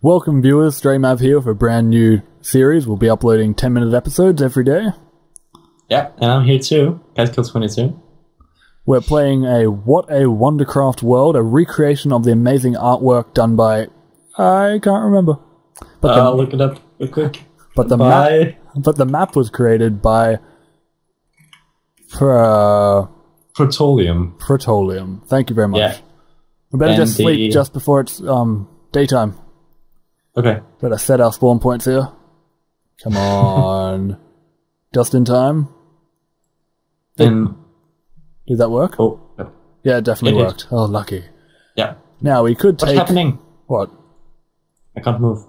Welcome viewers, StrayMav here for a brand new series. We'll be uploading 10-minute episodes every day. Yeah, and I'm here too, Getkilled22. We're playing What a WonderCraft World, a recreation of the amazing artwork done by... I can't remember. But I'll look it up real quick. But the map was created by... Protelum. Thank you very much. Yeah. We better just sleep just before it's daytime. Okay. Better set our spawn points here. Come on. Just in time. Did that work? Oh, yeah, it definitely worked. Oh, lucky. Yeah. Now we could take... What's happening? What? I can't move.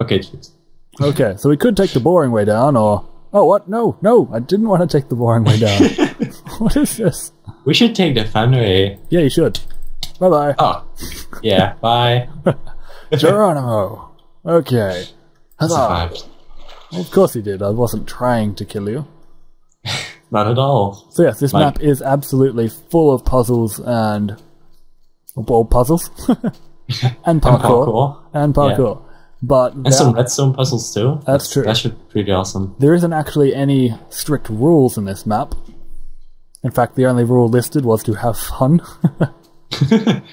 Okay, please. Okay, so we could take the boring way down, or... Oh, what? No, no, I didn't want to take the boring way down. What is this? We should take the fun way. Yeah, you should. Bye-bye. Oh, yeah, bye. Geronimo. Okay. Survived. Of course he did. I wasn't trying to kill you. Not at all. So yes, this map is absolutely full of puzzles and... Well, puzzles. And parkour. And parkour. Yeah. But and some redstone puzzles too. That's true. That should be pretty awesome. There isn't actually any strict rules in this map. In fact, the only rule listed was to have fun.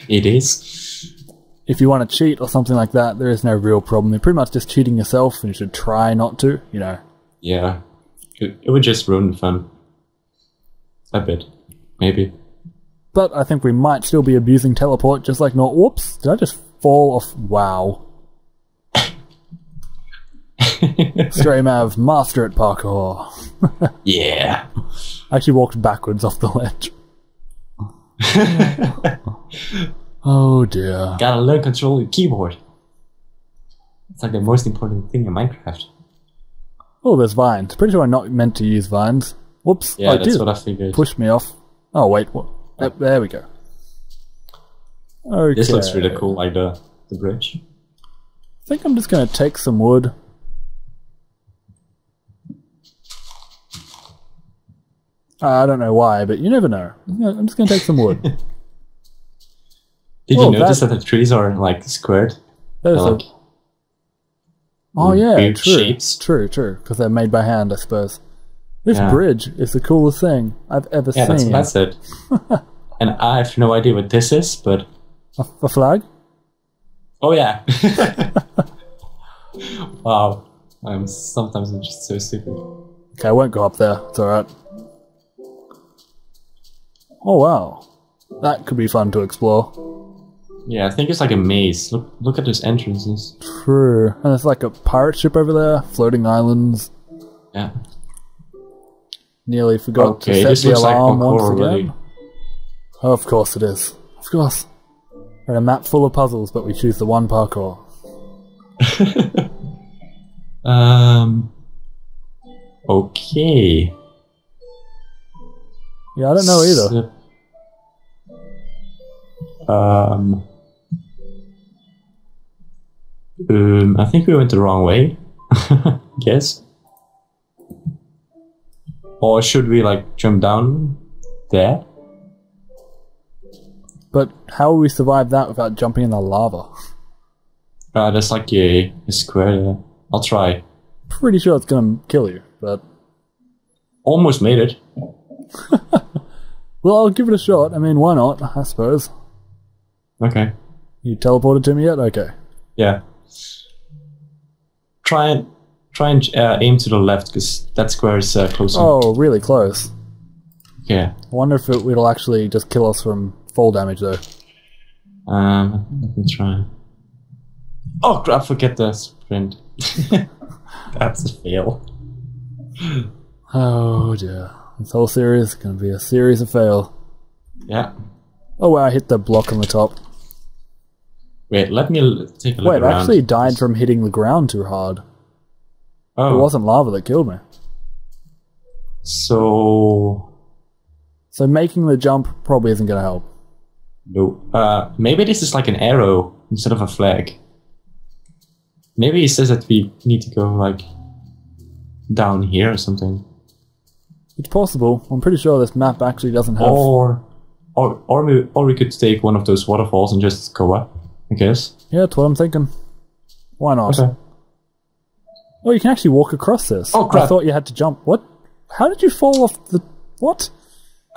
It is. If you want to cheat or something like that, there is no real problem. You're pretty much just cheating yourself, and you should try not to, you know. Yeah. It would just ruin the fun. A bit. Maybe. But I think we might still be abusing teleport, just like not... Whoops! Did I just fall off? Wow. StrayMav, master at parkour. Yeah. I actually walked backwards off the ledge. Oh dear. Gotta learn control your keyboard. It's like the most important thing in Minecraft. Oh, there's vines. Pretty sure I'm not meant to use vines. Whoops. Yeah, that's what I figured. Push me off. Oh, wait. What? Oh, there we go. Okay. This looks really cool, like the bridge. I think I'm just going to take some wood. I don't know why, but you never know. I'm just going to take some wood. Did you notice that the trees are like squared? Those are... Like, oh yeah, true. Shapes. True, because they're made by hand, I suppose. This bridge is the coolest thing I've ever seen. Yeah, that's it. And I have no idea what this is, but... A flag? Oh yeah. Wow. Sometimes I'm just so stupid. Okay, I won't go up there. It's alright. Oh wow. That could be fun to explore. Yeah, I think it's like a maze. Look at those entrances. True. And it's like a pirate ship over there, floating islands. Yeah. Nearly forgot to set the alarm once again. Really. Oh, of course it is. Of course. We're in a map full of puzzles, but we choose the one parkour. Okay. Yeah, I don't know either. I think we went the wrong way. Yes. Or should we like jump down there? But how will we survive that without jumping in the lava? There's like a square there. I'll try. Pretty sure it's gonna kill you, but... Almost made it. Well, I'll give it a shot. I mean, why not? I suppose. Okay. You teleported to me yet? Okay. Yeah. Try and aim to the left, because that square is closer. Oh, really close. Yeah. I wonder if it'll actually just kill us from fall damage, though. Let me try. Oh, crap, forget the sprint. That's a fail. Oh, dear. This whole series is going to be a series of fail. Yeah. Oh, wow, I hit the block on the top. Wait, let me take a look around. Wait, I actually died from hitting the ground too hard. Oh. It wasn't lava that killed me. So making the jump probably isn't going to help. No. Maybe this is like an arrow instead of a flag. Maybe it says that we need to go, like, down here or something. It's possible. I'm pretty sure this map actually doesn't have... Or we could take one of those waterfalls and just go up. I guess. Yeah, that's what I'm thinking. Why not? Okay. Oh, you can actually walk across this. Oh, crap. I thought you had to jump. What? How did you fall off the... What?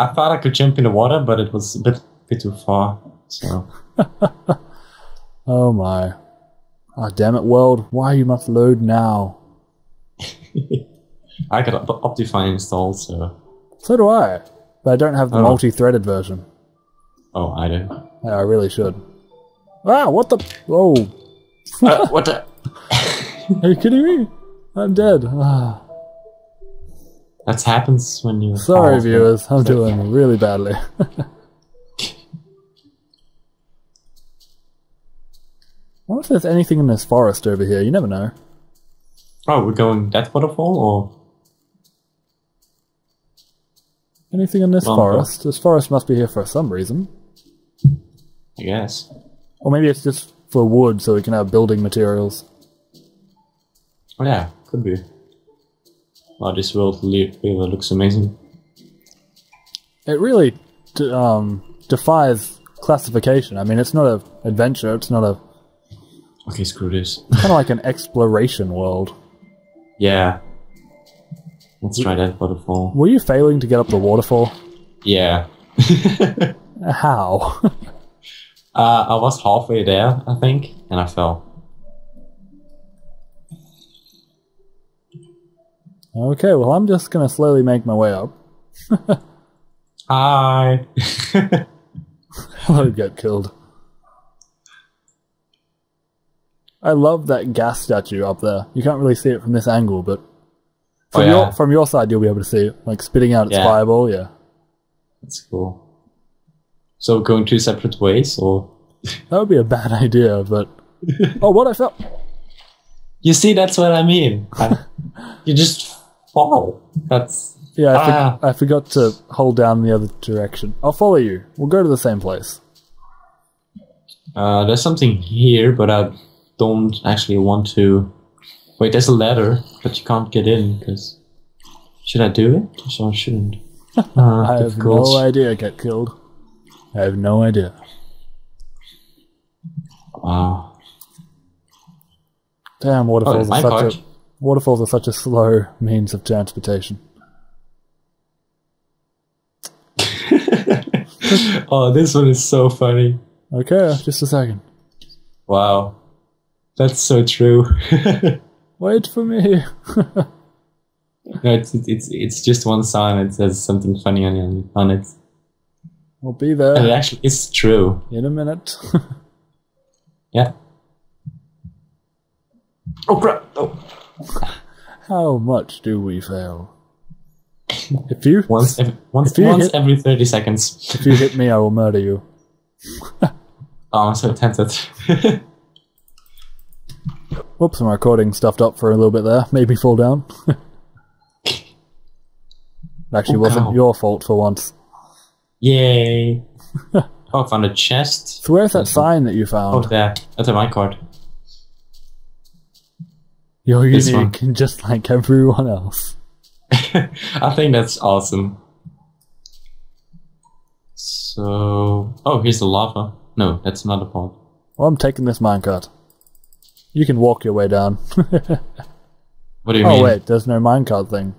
I thought I could jump in the water, but it was a bit too far, so... Oh, my. Oh, damn it, world. Why you must load now? I got Optifine installed, so... So do I. But I don't have the multi-threaded version. Oh, I do. Yeah, I really should. Ah, what the... Whoa. What the... Are you kidding me? I'm dead. Ah. That happens when you... Sorry, viewers. I'm doing really badly. I wonder if there's anything in this forest over here. You never know. Oh, we're going that waterfall, or...? Anything in this forest? This forest must be here for some reason. I guess. Or maybe it's just for wood, so we can have building materials. Oh yeah, could be. Wow, this world looks amazing. It really defies classification. I mean, it's not an adventure, it's not a... Okay, screw this. It's kind of like an exploration world. Yeah. Let's try that waterfall. Were you failing to get up the waterfall? Yeah. How? I was halfway there, I think, and I fell. Okay, well, I'm just going to slowly make my way up. Hi. Hello, Get Killed. I love that gas statue up there. You can't really see it from this angle, but... From, from your side, you'll be able to see it, like, spitting out its fireball, yeah. That's cool. So going two separate ways, or...? That would be a bad idea, but... Oh, what I felt... You see, that's what I mean. You just fall. That's... Yeah, I forgot to hold down the other direction. I'll follow you. We'll go to the same place. There's something here, but I don't actually want to... Wait, there's a ladder, but you can't get in, because... Should I do it? Or I shouldn't? I have no idea, Get Killed. I have no idea. Wow. Damn, waterfalls are such a slow means of transportation. Oh, this one is so funny. Okay, just a second. Wow. That's so true. Wait for me. No, it's just one sign. It says something funny on it. We'll be there. And it actually is true. In a minute. Yeah. Oh, crap. Oh. How much do we fail? If you once every 30 seconds. If you hit me, I will murder you. Oh, I'm so tempted. Whoops, my recording stuffed up for a little bit there. Made me fall down. It actually wasn't your fault for once. Yay. Oh, I found a chest. So where's that sign that you found? Oh, there. That's a minecart. You're unique, just like everyone else. I think that's awesome. So... Oh, here's the lava. No, that's another part. Well, I'm taking this minecart. You can walk your way down. What do you mean? Oh, wait, there's no minecart thing.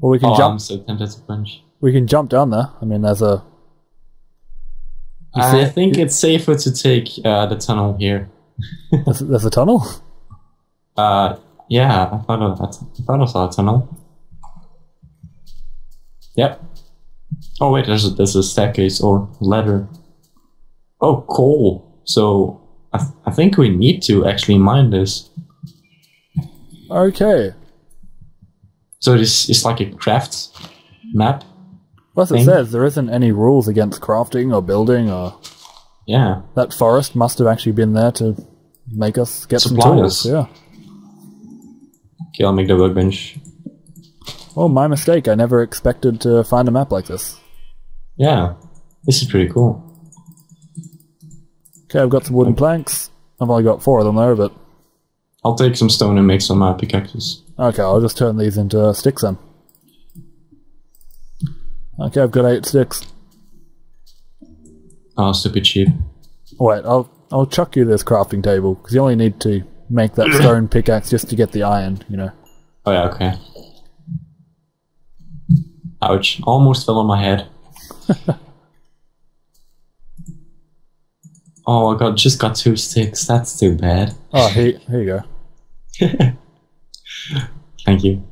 Well, we can jump. I'm so tempted to punch. We can jump down there. I mean, there's a... I think it's safer to take the tunnel here. There's a tunnel? Yeah, I thought I saw a tunnel. Yep. Oh, wait, there's a staircase or ladder. Oh, coal. So, I think we need to actually mine this. Okay. So this is like a craft map. Plus it says there isn't any rules against crafting or building or... Yeah. That forest must have actually been there to make us get some tools. Yeah. Okay, I'll make the workbench. Oh, my mistake. I never expected to find a map like this. Yeah. This is pretty cool. Okay, I've got some wooden planks. I've only got 4 of them there, but... I'll take some stone and make some pickaxes. Okay, I'll just turn these into sticks then. Okay, I've got 8 sticks. are super cheap. Wait, I'll chuck you this crafting table, because you only need to make that stone pickaxe just to get the iron, you know. Oh yeah, okay. Ouch, almost fell on my head. Oh, I just got 2 sticks, that's too bad. Oh, here you go. Thank you.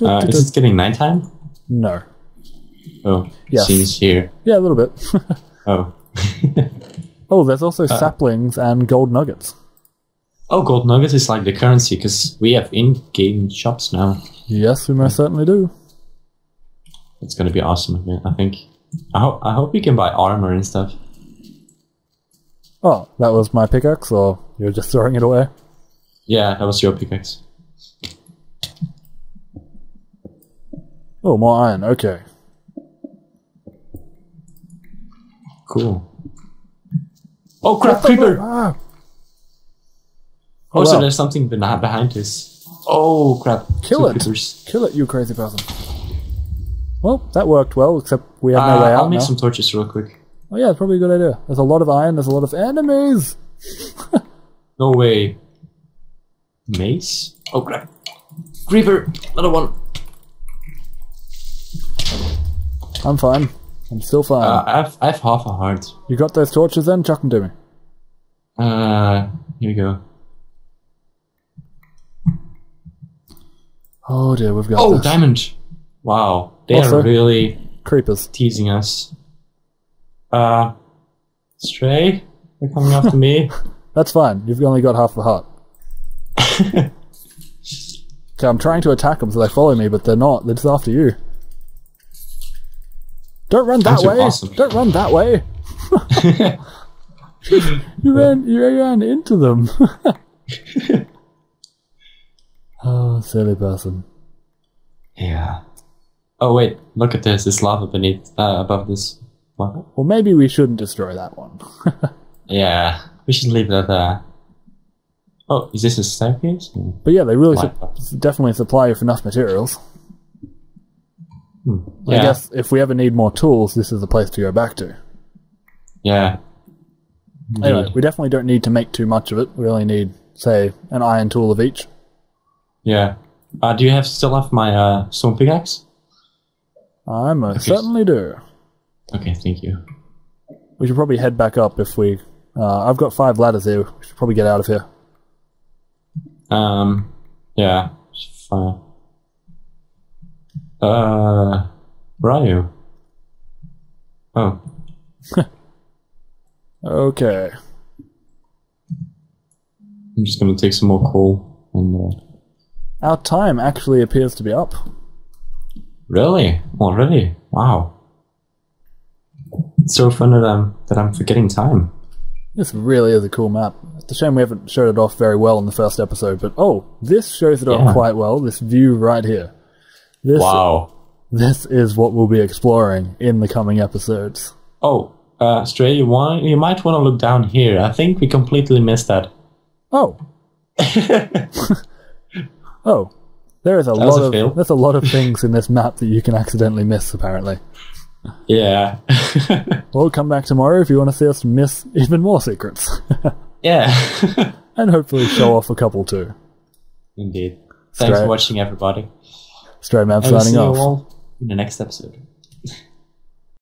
Is this getting nighttime? No. Oh, yes. Seems here. Yeah, a little bit. Oh. Oh, there's also saplings and gold nuggets. Oh, gold nuggets is like the currency, because we have in-game shops now. Yes, we most certainly do. It's going to be awesome, I think. I hope we can buy armor and stuff. Oh, that was my pickaxe, or you're just throwing it away? Yeah, that was your pickaxe. Oh, more iron, okay. Cool. Oh crap, creeper! Ah. Oh, so there's something behind us. Oh crap. Kill it! Creepers. Kill it, you crazy person. Well, that worked well, except we have no way out. I'll make some torches real quick. Oh yeah, it's probably a good idea. There's a lot of iron, there's a lot of enemies! No way. Mace? Oh crap. Creeper! Another one! I'm fine. I'm still fine. I have half a heart. You got those torches then? Chuck them to me. Here we go. Oh dear, we've got this. Oh, diamond! Wow. They are really... creepers. Teasing us. Stray? They're coming after me. That's fine. You've only got half a heart. Okay, I'm trying to attack them so they follow me, but they're not. They're just after you. Don't run that way! Awesome. Don't run that way! you ran into them. Oh, silly person. Yeah. Oh wait, look at this. There's lava beneath, above this. What? Well, maybe we shouldn't destroy that one. Yeah, we should leave that there. Oh, is this a staircase? But yeah, they really definitely supply you for enough materials. I guess if we ever need more tools, this is the place to go back to. Yeah. Indeed. Anyway, we definitely don't need to make too much of it. We only need, say, an iron tool of each. Yeah. Do you still have my stone pickaxe? I most certainly do. Okay, thank you. We should probably head back up if we... I've got 5 ladders here. We should probably get out of here. Yeah. Fine. Where are you? Oh. Okay. I'm just gonna take some more coal and... Our time actually appears to be up. Really? Already? Wow. It's so fun that I'm forgetting time. This really is a cool map. It's a shame we haven't showed it off very well in the first episode, but oh, this shows it off quite well, this view right here. Wow. This is what we'll be exploring in the coming episodes. Oh, Stray, you might want to look down here. I think we completely missed that. Oh. Oh. There's a lot of things in this map that you can accidentally miss, apparently. Yeah. Well, come back tomorrow if you want to see us miss even more secrets. Yeah. And hopefully show off a couple too. Indeed. Thanks for watching, everybody. StrayMav signing off. See you all in the next episode.